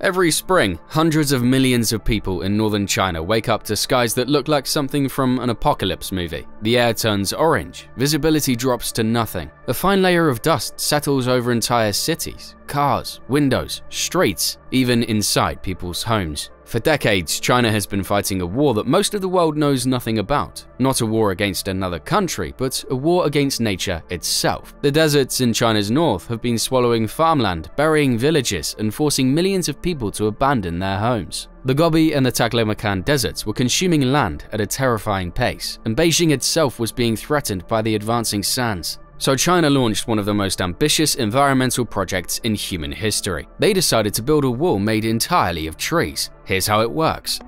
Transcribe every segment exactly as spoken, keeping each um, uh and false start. Every spring, hundreds of millions of people in northern China wake up to skies that look like something from an apocalypse movie. The air turns orange, visibility drops to nothing, a fine layer of dust settles over entire cities, cars, windows, streets, even inside people's homes. For decades, China has been fighting a war that most of the world knows nothing about. Not a war against another country, but a war against nature itself. The deserts in China's north have been swallowing farmland, burying villages, and forcing millions of people to abandon their homes. The Gobi and the Taklamakan deserts were consuming land at a terrifying pace, and Beijing itself was being threatened by the advancing sands. So China launched one of the most ambitious environmental projects in human history. They decided to build a wall made entirely of trees. Here's how it works.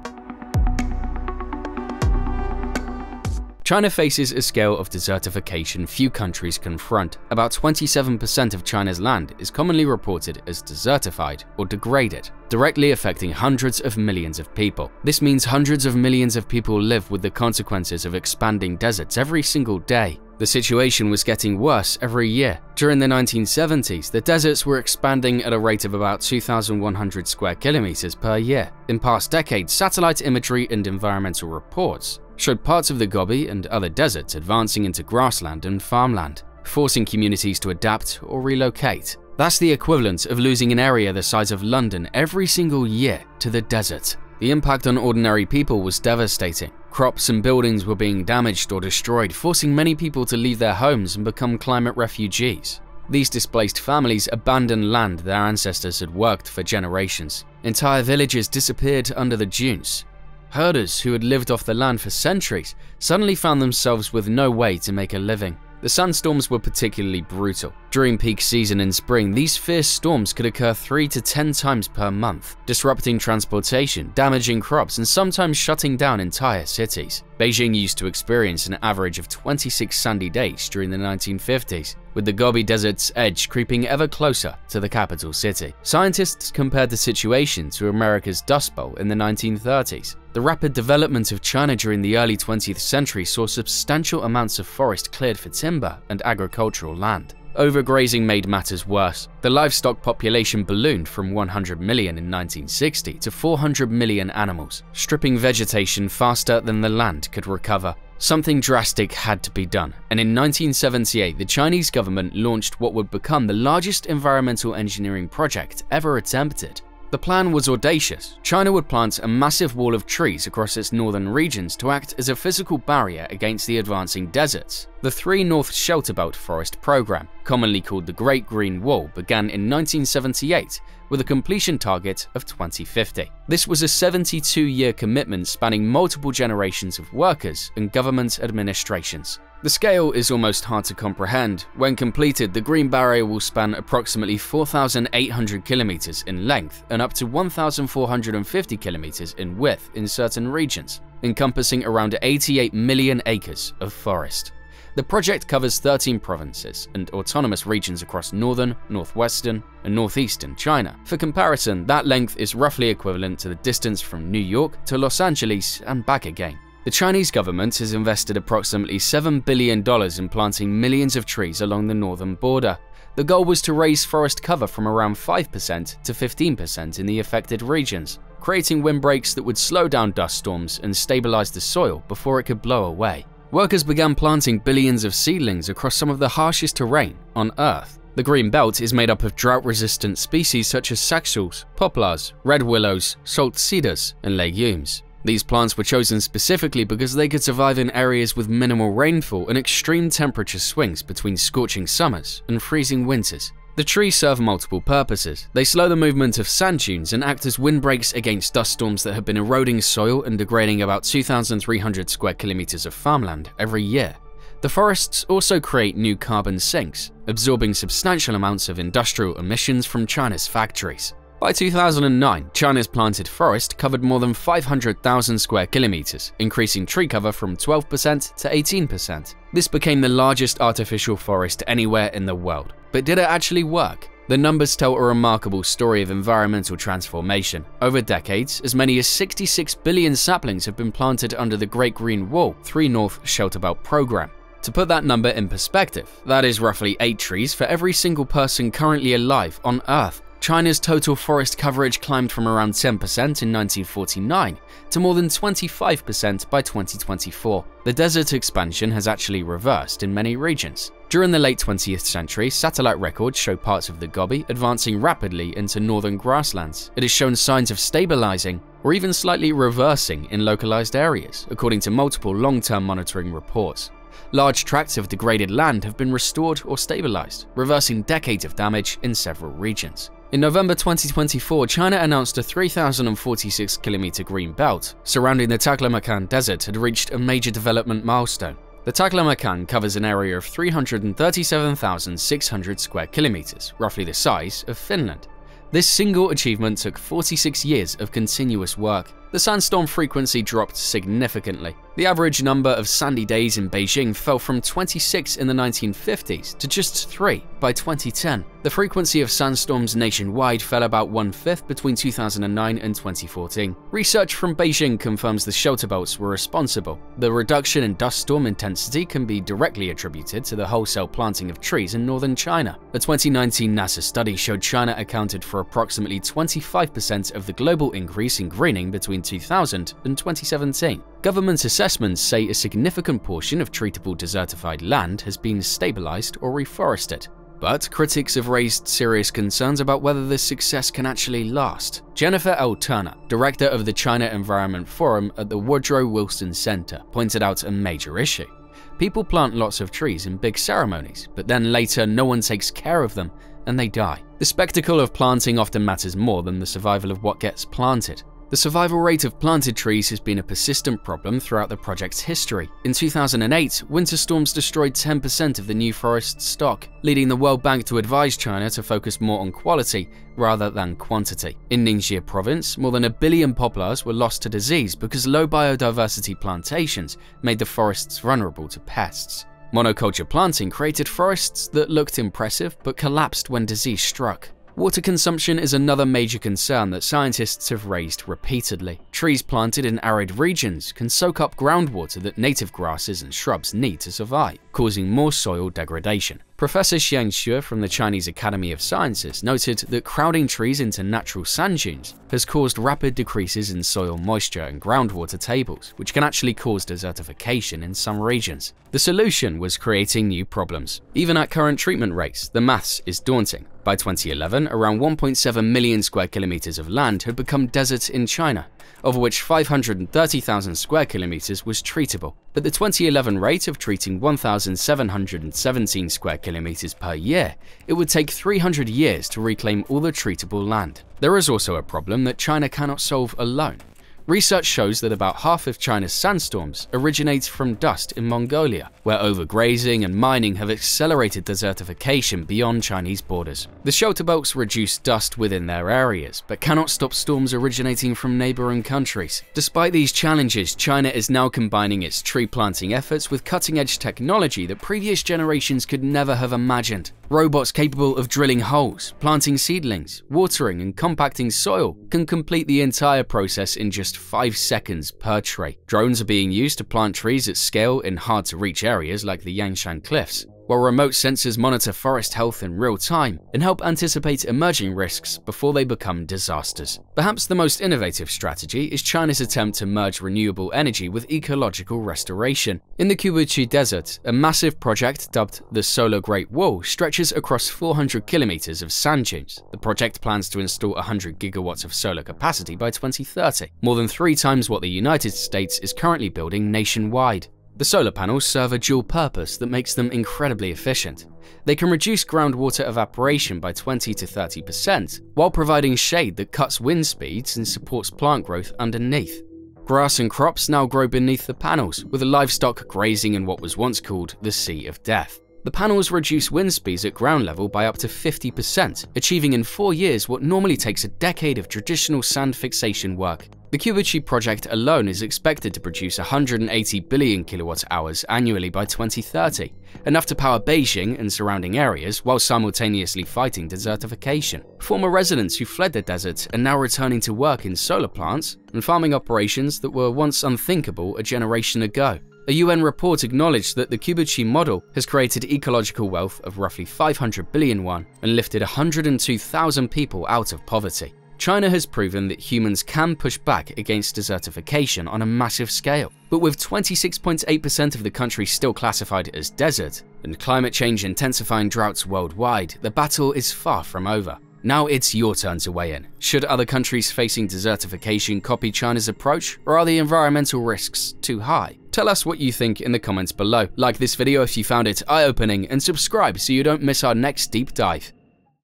China faces a scale of desertification few countries confront. About twenty-seven percent of China's land is commonly reported as desertified or degraded, directly affecting hundreds of millions of people. This means hundreds of millions of people live with the consequences of expanding deserts every single day. The situation was getting worse every year. During the nineteen seventies, the deserts were expanding at a rate of about two thousand one hundred square kilometers per year. In past decades, satellite imagery and environmental reports showed parts of the Gobi and other deserts advancing into grassland and farmland, forcing communities to adapt or relocate. That's the equivalent of losing an area the size of London every single year to the desert. The impact on ordinary people was devastating. Crops and buildings were being damaged or destroyed, forcing many people to leave their homes and become climate refugees. These displaced families abandoned land their ancestors had worked for generations. Entire villages disappeared under the dunes. Herders who had lived off the land for centuries suddenly found themselves with no way to make a living. The sandstorms were particularly brutal. During peak season in spring, these fierce storms could occur three to ten times per month, disrupting transportation, damaging crops, and sometimes shutting down entire cities. Beijing used to experience an average of twenty-six sandy days during the nineteen fifties, with the Gobi Desert's edge creeping ever closer to the capital city. Scientists compared the situation to America's Dust Bowl in the nineteen thirties. The rapid development of China during the early twentieth century saw substantial amounts of forest cleared for timber and agricultural land. Overgrazing made matters worse. The livestock population ballooned from one hundred million in nineteen sixty to four hundred million animals, stripping vegetation faster than the land could recover. Something drastic had to be done, and in nineteen seventy-eight, the Chinese government launched what would become the largest environmental engineering project ever attempted. The plan was audacious. China would plant a massive wall of trees across its northern regions to act as a physical barrier against the advancing deserts. The Three North Shelterbelt Forest Program, commonly called the Great Green Wall, began in nineteen seventy-eight with a completion target of twenty fifty. This was a seventy-two year commitment spanning multiple generations of workers and government administrations. The scale is almost hard to comprehend. When completed, the Green Barrier will span approximately four thousand eight hundred kilometers in length and up to one thousand four hundred fifty kilometers in width in certain regions, encompassing around eighty-eight million acres of forest. The project covers thirteen provinces and autonomous regions across northern, northwestern, and northeastern China. For comparison, that length is roughly equivalent to the distance from New York to Los Angeles and back again. The Chinese government has invested approximately seven billion dollars in planting millions of trees along the northern border. The goal was to raise forest cover from around five percent to fifteen percent in the affected regions, creating windbreaks that would slow down dust storms and stabilize the soil before it could blow away. Workers began planting billions of seedlings across some of the harshest terrain on Earth. The Green Belt is made up of drought-resistant species such as saxels, poplars, red willows, salt cedars, and legumes. These plants were chosen specifically because they could survive in areas with minimal rainfall and extreme temperature swings between scorching summers and freezing winters. The trees serve multiple purposes. They slow the movement of sand dunes and act as windbreaks against dust storms that have been eroding soil and degrading about two thousand three hundred square kilometers of farmland every year. The forests also create new carbon sinks, absorbing substantial amounts of industrial emissions from China's factories. By two thousand nine, China's planted forest covered more than five hundred thousand square kilometers, increasing tree cover from twelve percent to eighteen percent. This became the largest artificial forest anywhere in the world. But did it actually work? The numbers tell a remarkable story of environmental transformation. Over decades, as many as sixty-six billion saplings have been planted under the Great Green Wall, Three North Shelterbelt Program. To put that number in perspective, that is roughly eight trees for every single person currently alive on Earth. China's total forest coverage climbed from around ten percent in nineteen forty-nine to more than twenty-five percent by twenty twenty-four. The desert expansion has actually reversed in many regions. During the late twentieth century, satellite records show parts of the Gobi advancing rapidly into northern grasslands. It has shown signs of stabilizing or even slightly reversing in localized areas, according to multiple long-term monitoring reports. Large tracts of degraded land have been restored or stabilized, reversing decades of damage in several regions. In November twenty twenty-four, China announced a three thousand forty-six kilometer green belt surrounding the Taklamakan Desert had reached a major development milestone. The Taklamakan covers an area of three hundred thirty-seven thousand six hundred square kilometers, roughly the size of Finland. This single achievement took forty-six years of continuous work. The sandstorm frequency dropped significantly. The average number of sandy days in Beijing fell from twenty-six in the nineteen fifties to just three by twenty ten. The frequency of sandstorms nationwide fell about one-fifth between two thousand nine and twenty fourteen. Research from Beijing confirms the shelterbelts were responsible. The reduction in dust storm intensity can be directly attributed to the wholesale planting of trees in northern China. A twenty nineteen NASA study showed China accounted for approximately twenty-five percent of the global increase in greening between two thousand and twenty seventeen. Government assessments say a significant portion of treatable desertified land has been stabilized or reforested, but critics have raised serious concerns about whether this success can actually last. Jennifer L. Turner, director of the China Environment Forum at the Woodrow Wilson Center, pointed out a major issue. People plant lots of trees in big ceremonies, but then later no one takes care of them and they die. The spectacle of planting often matters more than the survival of what gets planted. The survival rate of planted trees has been a persistent problem throughout the project's history. In two thousand eight, winter storms destroyed ten percent of the new forest stock, leading the World Bank to advise China to focus more on quality rather than quantity. In Ningxia Province, more than a billion poplars were lost to disease because low biodiversity plantations made the forests vulnerable to pests. Monoculture planting created forests that looked impressive but collapsed when disease struck. Water consumption is another major concern that scientists have raised repeatedly. Trees planted in arid regions can soak up groundwater that native grasses and shrubs need to survive, causing more soil degradation. Professor Xianxue from the Chinese Academy of Sciences noted that crowding trees into natural sand dunes has caused rapid decreases in soil moisture and groundwater tables, which can actually cause desertification in some regions. The solution was creating new problems. Even at current treatment rates, the maths is daunting. By twenty eleven, around one point seven million square kilometers of land had become desert in China, of which five hundred thirty thousand square kilometers was treatable. But the twenty eleven rate of treating one thousand seven hundred seventeen square kilometers per year, it would take three hundred years to reclaim all the treatable land. There is also a problem that China cannot solve alone. Research shows that about half of China's sandstorms originates from dust in Mongolia, where overgrazing and mining have accelerated desertification beyond Chinese borders. The shelterbelts reduce dust within their areas, but cannot stop storms originating from neighboring countries. Despite these challenges, China is now combining its tree planting efforts with cutting-edge technology that previous generations could never have imagined. Robots capable of drilling holes, planting seedlings, watering and compacting soil can complete the entire process in just five seconds per tree. Drones are being used to plant trees at scale in hard-to-reach areas like the Yangshan cliffs, while remote sensors monitor forest health in real time and help anticipate emerging risks before they become disasters. Perhaps the most innovative strategy is China's attempt to merge renewable energy with ecological restoration. In the Kubuqi Desert, a massive project dubbed the Solar Great Wall stretches across four hundred kilometers of sand dunes. The project plans to install one hundred gigawatts of solar capacity by twenty thirty, more than three times what the United States is currently building nationwide. The solar panels serve a dual purpose that makes them incredibly efficient. They can reduce groundwater evaporation by twenty to thirty percent, while providing shade that cuts wind speeds and supports plant growth underneath. Grass and crops now grow beneath the panels, with livestock grazing in what was once called the Sea of Death. The panels reduce wind speeds at ground level by up to fifty percent, achieving in four years what normally takes a decade of traditional sand fixation work. The Kubuqi project alone is expected to produce one hundred eighty billion kilowatt hours annually by twenty thirty, enough to power Beijing and surrounding areas while simultaneously fighting desertification. Former residents who fled the desert are now returning to work in solar plants and farming operations that were once unthinkable a generation ago. A U N report acknowledged that the Kubuqi model has created ecological wealth of roughly five hundred billion yuan and lifted one hundred two thousand people out of poverty. China has proven that humans can push back against desertification on a massive scale, but with twenty-six point eight percent of the country still classified as desert, and climate change intensifying droughts worldwide, the battle is far from over. Now it's your turn to weigh in. Should other countries facing desertification copy China's approach, or are the environmental risks too high? Tell us what you think in the comments below. Like this video if you found it eye-opening, and subscribe so you don't miss our next deep dive.